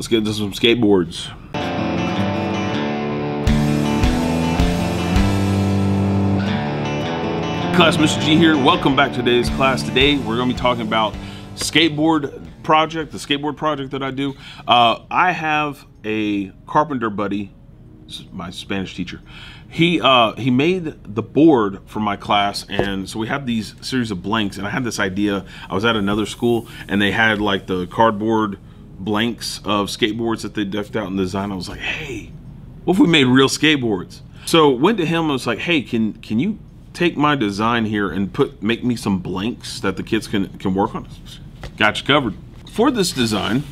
Let's get into some skateboards. Class, Mr. G here. Welcome back to today's class. Today we're going to be talking about skateboard project, the skateboard project that I do. I have a carpenter buddy, my Spanish teacher. He made the board for my class, and so we have these series of blanks, and I had this idea. I was at another school and they had like the cardboard blanks of skateboards that they decked out in design. I was like, hey, what if we made real skateboards? So went to him and was like, hey, can you take my design here and make me some blanks that the kids can work on? Got you covered. For this design,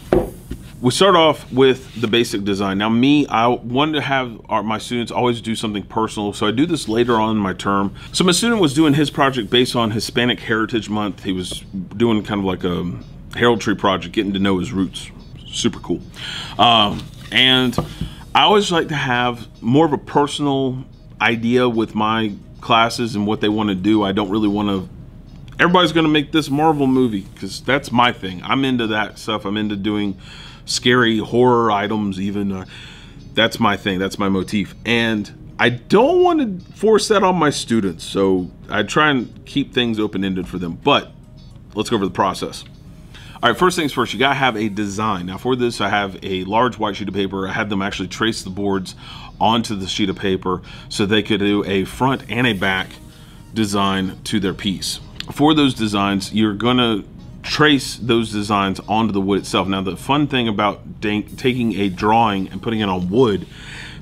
we start off with the basic design. Now me, I wanted to have my students always do something personal, so I do this later on in my term. So my student was doing his project based on Hispanic Heritage Month. He was doing kind of like a heraldry project, getting to know his roots. Super cool. And I always like to have more of a personal idea with my classes and what they want to do. I don't really want to, everybody's going to make this Marvel movie, because that's my thing. I'm into that stuff. I'm into doing scary horror items even. That's my thing. That's my motif. And I don't want to force that on my students. So I try and keep things open-ended for them. But let's go over the process. All right, first things first, you gotta have a design. Now for this, I have a large white sheet of paper. I had them actually trace the boards onto the sheet of paper so they could do a front and a back design to their piece. For those designs, you're gonna trace those designs onto the wood itself. Now the fun thing about taking a drawing and putting it on wood,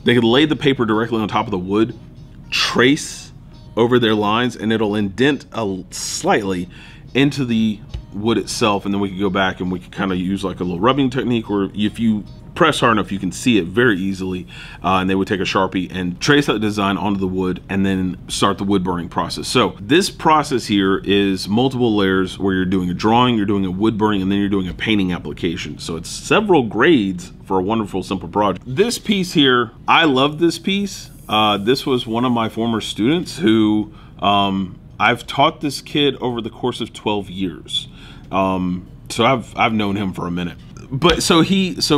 they could lay the paper directly on top of the wood, trace over their lines, and it'll indent slightly into the wood itself, and then we could go back and we could kind of use like a little rubbing technique, or if you press hard enough you can see it very easily, and they would take a Sharpie and trace that design onto the wood and then start the wood burning process. So this process here is multiple layers, where you're doing a drawing, you're doing a wood burning, and then you're doing a painting application. So it's several grades for a wonderful simple project. This piece here, I love this piece. This was one of my former students who I've taught this kid over the course of 12 years. So I've known him for a minute. But so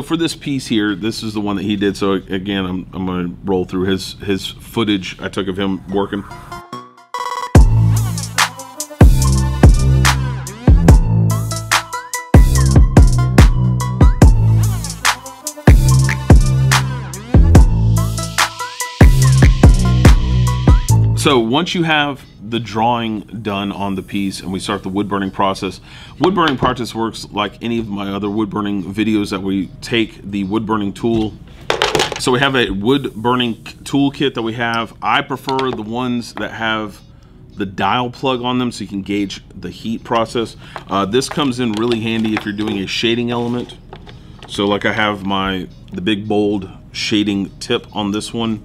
for this piece here, this is the one that he did. So again, I'm gonna roll through his footage I took of him working. So once you have the drawing done on the piece and we start the wood burning process. Wood burning process works like any of my other wood burning videos, that we take the wood burning tool. So we have a wood burning tool kit that we have. I prefer the ones that have the dial plug on them so you can gauge the heat process. This comes in really handy if you're doing a shading element. So like I have the big bold shading tip on this one.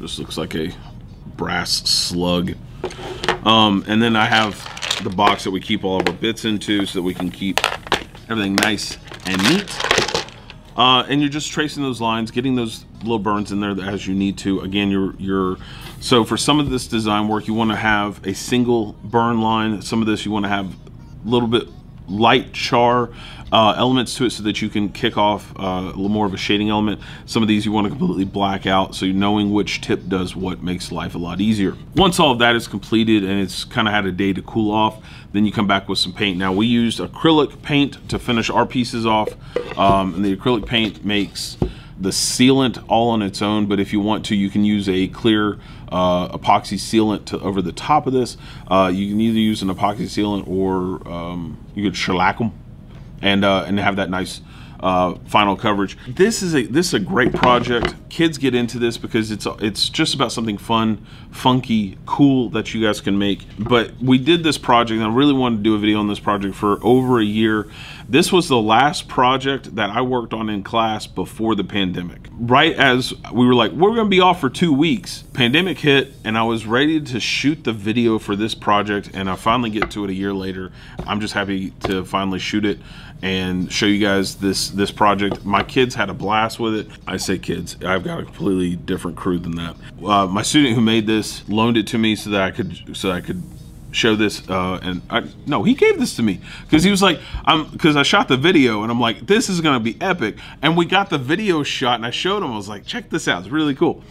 This looks like a brass slug. And then I have the box that we keep all of our bits into so that we can keep everything nice and neat. And you're just tracing those lines, getting those little burns in there as you need to. Again, so for some of this design work, you wanna have a single burn line. Some of this you wanna have a little bit light char elements to it so that you can kick off a little more of a shading element. Some of these you want to completely black out, so knowing which tip does what makes life a lot easier. Once all of that is completed and it's kind of had a day to cool off, then you come back with some paint. Now we used acrylic paint to finish our pieces off, and the acrylic paint makes the sealant all on its own, but if you want to, you can use a clear epoxy sealant over the top of this. You can either use an epoxy sealant or you could shellac them and have that nice final coverage. This is a great project. Kids get into this because it's just about something fun, funky, cool that you guys can make. But we did this project, and I really wanted to do a video on this project for over a year. This was the last project that I worked on in class before the pandemic. Right as we were like, we're gonna be off for 2 weeks, pandemic hit, and I was ready to shoot the video for this project, and I finally get to it a year later. I'm just happy to finally shoot it and show you guys this project. My kids had a blast with it. I say kids, I've got a completely different crew than that. My student who made this loaned it to me so that I could show this, and no, he gave this to me because he was like, because I shot the video and I'm like, this is gonna be epic. And we got the video shot and I showed him, I was like, check this out, it's really cool.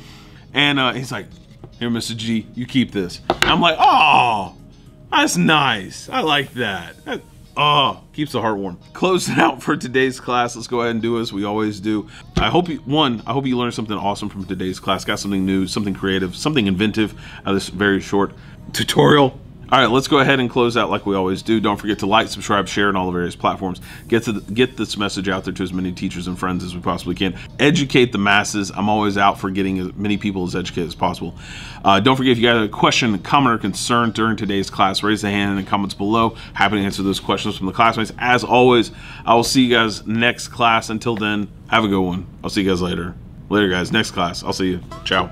And he's like, here, Mr. G, you keep this. And I'm like, oh, that's nice, I like that. Oh, keeps the heart warm. Closing out for today's class. Let's go ahead and do as we always do. I hope you, I hope you learned something awesome from today's class. Got something new, something creative, something inventive out of this very short tutorial. All right, let's go ahead and close out like we always do. Don't forget to like, subscribe, share on all the various platforms. Get this message out there to as many teachers and friends as we possibly can. Educate the masses. I'm always out for getting as many people as educated as possible. Don't forget, if you got a question, comment, or concern during today's class, raise the hand in the comments below. Happy to answer those questions from the classmates. As always, I will see you guys next class. Until then, have a good one. I'll see you guys later. Later, guys. Next class. I'll see you. Ciao.